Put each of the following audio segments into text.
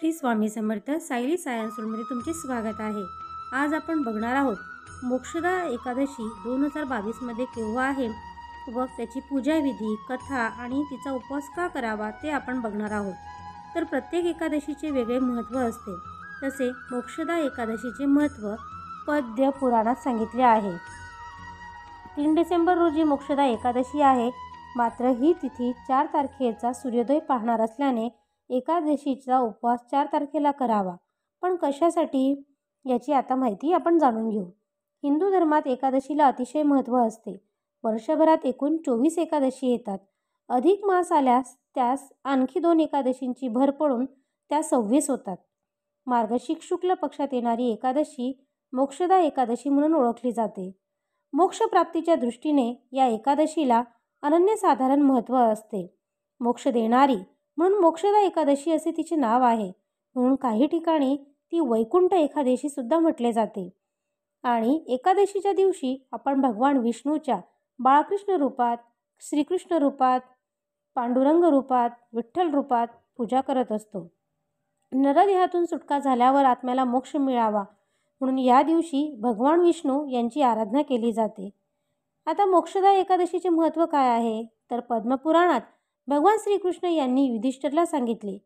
Shri Swami Samarth Sayali science रूममध्ये तुमचे स्वागत आहे। आज आपण बघणार आहोत मोक्षदा एकादशी 2022 मध्ये केव्हा आहे व त्याची पूजा विधी, कथा आणि तिचा उपवास का करावा ते आपण बघणार आहोत। तर प्रत्येक एकादशीचे वेगळे महत्त्व असते, तसे मोक्षदा एकादशीचे महत्त्व पद्यपुराणात सांगितले आहे। 3 डिसेंबर रोजी मोक्षदा एकादशी आहे, मात्र ही तिथी 4 तारखेचा सूर्योदय पाहणार असल्याने एकादशीचा उपवास 4 तारखेला करावा। पण कशासाठी याची आता माहिती आपण जाणून घेऊ। हिंदू धर्मात एकादशीला अतिशय महत्त्व असते। वर्षभरात एकूण 24 एकादशी येतात। अधिक मास आल्यास त्यास आणखी 2 एकादशींची भर पडून त्या 26 होतात। मार्गशीर्ष शुक्ल पक्षात येणारी एकादशी मोक्षदा एकादशी म्हणून ओळखली जाते। मोक्षप्राप्तीच्या दृष्टीने या एकादशीला अनन्यसाधारण महत्त्व असते। मोक्ष देणारी म्हणून मोक्षदा एकादशी असे तिचे नाव आहे। म्हणून काही ठिकाणी ती वैकुंठ एकादशी सुद्धा म्हटले जाते। आणि एकादशीच्या दिवशी आपण भगवान विष्णूच्या बाळकृष्ण रूपात, श्रीकृष्ण रूपात, पांडुरंग रूपात, विठ्ठल रूपात पूजा करत असतो। नरद ह्यातून सुटका झाल्यावर आत्म्याला मोक्ष मिळावा म्हणून या दिवशी भगवान विष्णू यांची आराधना केली जाते। आता मोक्षदा एकादशीचे महत्त्व काय आहे, तर पद्मपुराणात भगवान श्रीकृष्ण यांनी युधिष्ठरला सांगितले,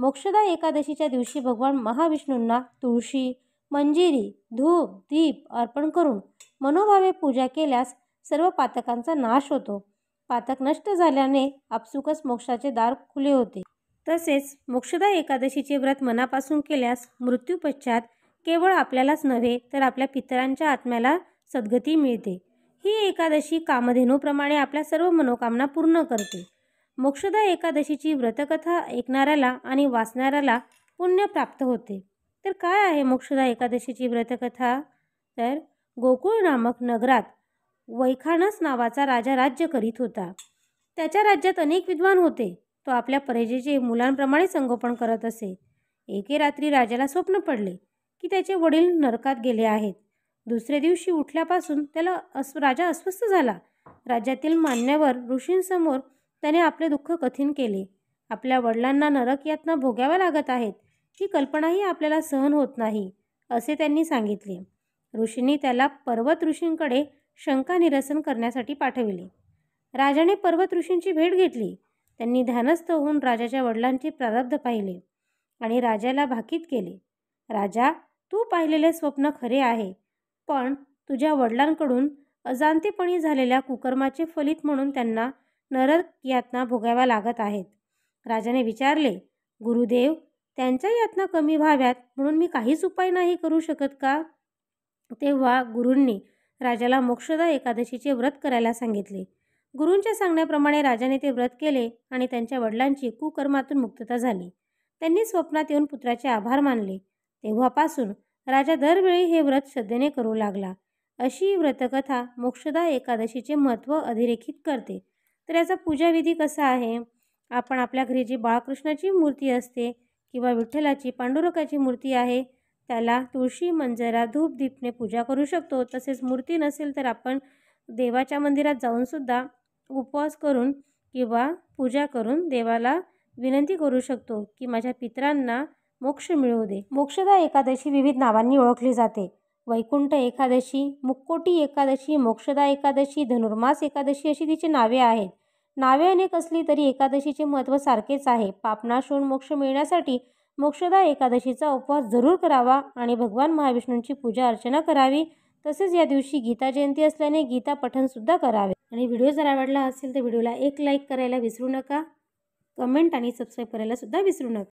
मोक्षदा एकादशीच्या दिवशी भगवान महाविष्णूंना तुळशी, मंजिरी, धूप, दीप अर्पण करून मनोभावे पूजा केल्यास सर्व पातकांचा नाश होतो। पातक नष्ट झाल्याने आपसुकच मोक्षाचे दार खुले होते। तसेच मोक्षदा एकादशीचे व्रत मनापासून केल्यास मृत्यूपश्चात केवळ आपल्यालाच नव्हे तर आपल्या पितरांच्या आत्म्याला सद्गती मिळते। ही एकादशी कामधेनूप्रमाणे आपल्या सर्व मनोकामना पूर्ण करते। मोक्षदा एकादशीची व्रतकथा ऐकणाऱ्याला आणि वाचणाऱ्याला पुण्य प्राप्त होते। तर काय आहे मोक्षदा एकादशीची व्रतकथा, तर गोकुळ नामक नगरात वैखानस नावाचा राजा राज्य करीत होता। त्याच्या राज्यात अनेक विद्वान होते। तो आपल्या प्रजेचे मुलांप्रमाणे संगोपन करत असे। एके रात्री राजाला स्वप्न पडले की त्याचे वडील नरकात गेले आहेत। दुसऱ्या दिवशी उठल्यापासून त्याला राजा अस्वस्थ झाला। राज्यातील मान्यवर ऋषींसमोर त्याने आपले दुःख कठीण केले। आपल्या वडिलांना नरक यातना भोगाव्या लागत आहेत ही कल्पनाही आपल्याला सहन होत नाही असे त्यांनी सांगितले। ऋषींनी त्याला पर्वत ऋषींकडे शंका निरसन करण्यासाठी पाठविले। राजाने पर्वत ऋषींची भेट घेतली। त्यांनी ध्यानस्थ होऊन राजाच्या वडिलांचे प्रारब्ध पाहिले आणि राजाला भाकीत केले, राजा तू पाहिलेले स्वप्न खरे आहे, पण तुझ्या वडिलांकडून अजाणतेपणी झालेल्या कुकर्माचे फलित म्हणून त्यांना नरक यातना भोगाव्या लागत आहेत। राजाने विचारले, गुरुदेव त्यांच्या यातना कमी व्हाव्यात म्हणून मी काहीच उपाय नाही करू शकत का? तेव्हा गुरूंनी राजाला मोक्षदा एकादशीचे व्रत करायला सांगितले। गुरूंच्या सांगण्याप्रमाणे राजाने ते व्रत केले आणि त्यांच्या वडिलांची कुकर्मातून मुक्तता झाली। त्यांनी स्वप्नात येऊन पुत्राचे आभार मानले। तेव्हापासून राजा दरवेळी हे व्रत श्रद्धेने करू लागला। अशी व्रतकथा मोक्षदा एकादशीचे महत्त्व अधोरेखित करते। तर याचा पूजाविधी कसा आहे, आपण आपल्या घरी जी बाळकृष्णाची मूर्ती असते किंवा विठ्ठलाची, पांडुरंगाची मूर्ती आहे त्याला तुळशी, मंजरा, धूप, दीपने पूजा करू शकतो। तसेच मूर्ती नसेल तर आपण देवाच्या मंदिरात जाऊनसुद्धा उपवास करून किंवा पूजा करून देवाला विनंती करू शकतो की माझ्या पितरांना मोक्ष मिळवू दे। मोक्षदा एकादशी विविध नावांनी ओळखली जाते। वैकुंठ एकादशी, मुक्कोटी एकादशी, मोक्षदा एकादशी, धनुर्मास एकादशी अशी तिची नावे आहेत। नावे अनेक असली तरी एकादशीचे महत्त्व सारखेच आहे। पापनाश होऊन मोक्ष मिळण्यासाठी मोक्षदा एकादशीचा उपवास जरूर करावा आणि भगवान महाविष्णूंची पूजा अर्चना करावी। तसेच या दिवशी गीता जयंती असल्याने गीता पठणसुद्धा करावे। आणि व्हिडिओ जर आवडला असेल तर व्हिडिओला एक लाईक करायला विसरू नका। कमेंट आणि सबस्क्राईब करायलासुद्धा विसरू नका।